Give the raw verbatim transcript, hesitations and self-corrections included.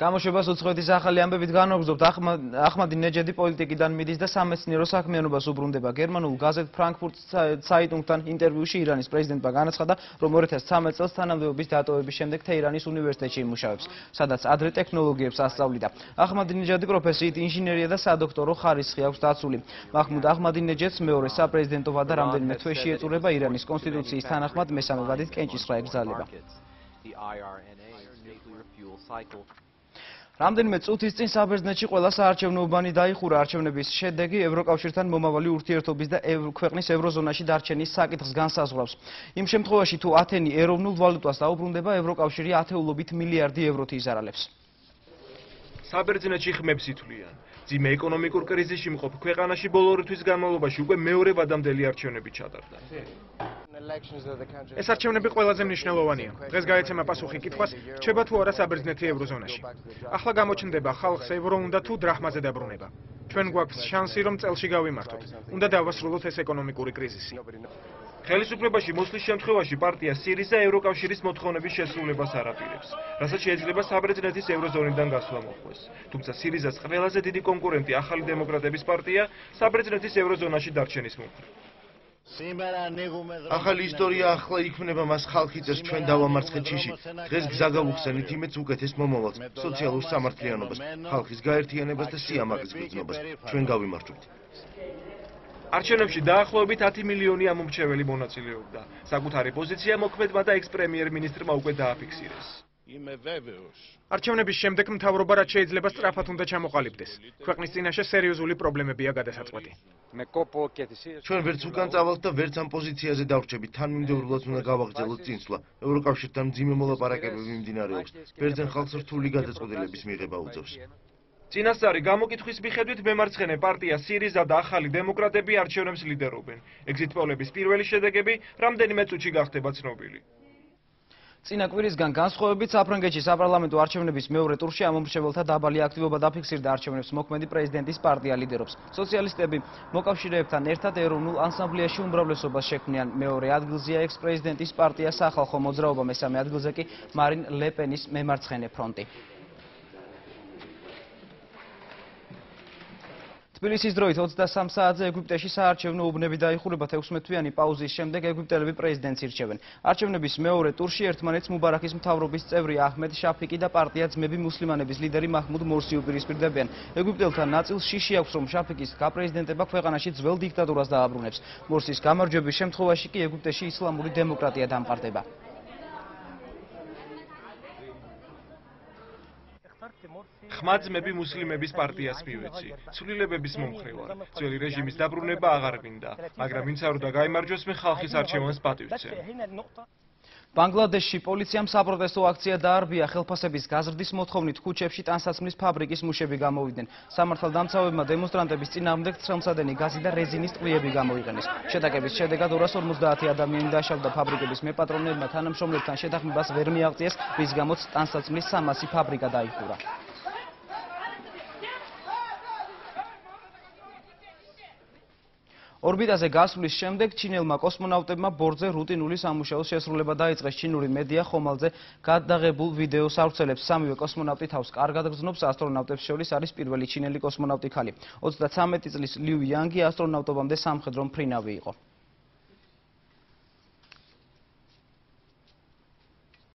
გამოშვებას უცხოეთის ახალი ამბებით განვაგრძობთ. ახმადინეჯადი პოლიტიკიდან მიდის და სამეცნიერო საქმიანობას უბრუნდება. გერმანულ გაზეთ ფრანკფურტ საიტუნგთან ინტერვიუში ირანის პრეზიდენტმა განაცხადა, რომ ორი ათას ცამეტ წელს თანამდებობის დატოვების შემდეგ თეირანის უნივერსიტეტში იმუშავებს, სადაც ადრე ტექნოლოგიებს ასწავლიდა. ახმადინეჯადი პროფესიით ინჟინერია და სადოქტორო ხარისხი აქვს დაცული. მაჰმუდ ახმადინეჯადს მეორე საპრეზიდენტო ვადა რამდენიმე თვეში ეწურება ირანის კონსტიტუციის თანახმად მესამე ვადით კენჭისყრა ეგზალება. რამდენიმე წუთის წინ საბერძნეთში ყველა საარჩევნო უბანი დაიხურა არჩევნების შედეგი ევროკავშირთან მომავალი ურთიერთობის და ქვეყნის ევროზონაში დარჩენის საკითხს განსაზღვრავს. იმ შემთხვევაში თუ ათენი ეროვნულ ვალუტას დაუბრუნდება, ევროკავშირი ათეულობით მილიარდი ევროთი იზარალებს. საბერძნეთში ხმებს ითვლიან. ძიმე ეკონომიკურ კრიზისში მყოფ ქვეყანაში ბოლო ორი თვის განმავლობაში უკვე მეორე ვადამდელი არჩევნები ჩატარდა. ეს არჩევნები ყველაზე მნიშვნელოვანია. დღეს გაეცემა პასუხი კითხვას, რჩება თუ არა საბერძნეთი ევროზონაში. ახლა გამოჩნდება ხალხს ევრო უნდა თუ დრაჰმაზე დაბრუნება. ჩვენ გვაქვს შანსი, რომ წელში გავიმართოთ. უნდა დავასრულოთ ეს ეკონომიკური კრიზისი. ხელისუფლებაში მოსვლის შემთხვევაში პარტია სირიზა ევროკავშირის მოთხოვნების შესრულებას არ აპირებს, რასაც შეიძლება საბერძნეთის ევროზონიდან გასვლა მოხდეს. თუმცა სირიზას ყველაზე დიდი კონკურენტი ახალი დემოკრატების პარტია საბერძნეთის ევროზონაში დარჩენის მომხრე. ახალი ისტორია ახლა იქმნება მას ხალხი წეს ჩვენ დავამარცხეთ შიში. დღეს გზა გავუხსენით იმედს უკეთეს მომავალს, სოციალურ სამართლიანობას, ხალხის გაერთიანებას და სიამაყის გრძნობას. ჩვენ გავიმარჯვებთ. არჩევნებში დაახლოებით ათი მილიონი ამომრჩეველი მონაწილეობდა. საკუთარი პოზიცია მოქმედმა და ექს-პრემიერ-მინისტრმა უკვე დააფიქსირეს. არჩევნების შემდეგ მთავრობა რაც შეიძლება სწრაფად უნდა ჩამოყალიბდეს. ქვეყნის წინაშე სერიოზული პრობლემებია გადასაწყვეტი. ჩვენ ვერც უკან წავალთ და ვერც ამ პოზიციაზე დავრჩებით. თანმიმდევრულად უნდა გავაგრძელოთ წინსვლა. ევროკავშირთან მძიმე მოლაპარაკებები მიმდინარეობს. ბერძენ ხალხს რთული გადაწყვეტილების მიღება უწევს. წინასწარი გამოკითხვის მიხედვით მემარცხენე პარტია სირიზა და ახალი დემოკრატები არჩევნებს ლიდერობენ. ეგზიტ პოლების პირველი შედეგები რამდენიმე წუთში გახდება ცნობილი. წინა კვირისგან განსხვავებით საფრანგეთში საპარლამენტო არჩევნების მეორე ტურში ამომრჩეველთა დაბალი აქტივობა დაფიქსირდა. არჩევნებს მოქმედი პრეზიდენტის პარტია ლიდერობს. სოციალისტები მოკავშირეებთან ერთად ეროვნულ ანსამბლეაში უმრავლესობას შექმნიან. მეორე ადგილზეა ექს-პრეზიდენტის პარტია სახალხო მოძრაობა, მესამე ადგილზე კი მარინ ლეპენის მემარცხენე ფრონტი. თბილისის დროით ოცდასამი საათზე ეგვიპტეში საარჩევნო უბნები დაიხურება. ექვსმეტ-თვიანი პაუზის შემდეგ ეგვიპტელები პრეზიდენტს ირჩევენ. არჩევნების მეორე ტურში ერთმანეთს მუბარაქის მთავრობის წევრი აჰმედ შაფიკი და პარტია ძმები მუსლიმანების ლიდერი მაჰმუდ მორსი უპირისპირდებიან. ეგვიპტელთან ნაწილს შიში აქვს, რომ შაფიკის გაპრეზიდენტება ქვეყანაში ძველ დიქტატურას დააბრუნებს. მორსის გამარჯვების შემთხვევაში კი ეგვიპტეში ისლამური დემოკრატია დამყარდება. ხმაძმები მუსლიმების პარტიას მივეცი. ცვლილებების მომხრე ვარ. ძველი რეჟიმის დაბრუნება აღარ გვინდა, მაგრამ ვინც არ უნდა გაიმარჯოს, მე ხალხის არჩევანს პატივცემ. ბანგლადეშში პოლიციამ საპროტესტო აქცია დაარბია. ხელფასების გაზრდის მოთხოვნით ქუჩებში ტანსაცმლის ფაბრიკის მუშები გამოვიდნენ. სამართალდამცავებმა დემონსტრანტების წინააღმდეგ ცხელმსადენი გაზი და რეზინის ტყვიები გამოიყენეს. შეტაკების შედეგად ორასორმოცდაათი ადამიანი დაშავდა. ფაბრიკების მეპატრონეებმა თანამშრომლებთან შეთანხმებას ვერ მიაღწიეს, რის გამოც ტანსაცმლის სამასი ფაბრიკა დაიხურა. ორბიტაზე გასვლის შემდეგ ჩინელმა კოსმონავტებმა ბორტზე რუტინული სამუშაოს შესრულება დაიწყეს. ჩინური მედია ხომალდზე გადაღებულ ვიდეოს ავრცელებს. სამივე კოსმონავტი თავს კარგად გრძნობს. ასტრონავტებს შორის არის პირველი ჩინელი კოსმონავტი ქალი. ოცდათსამეტი წლის ლიუ იანგი ასტრონავტობამდე სამხედრო მფრინავი იყო.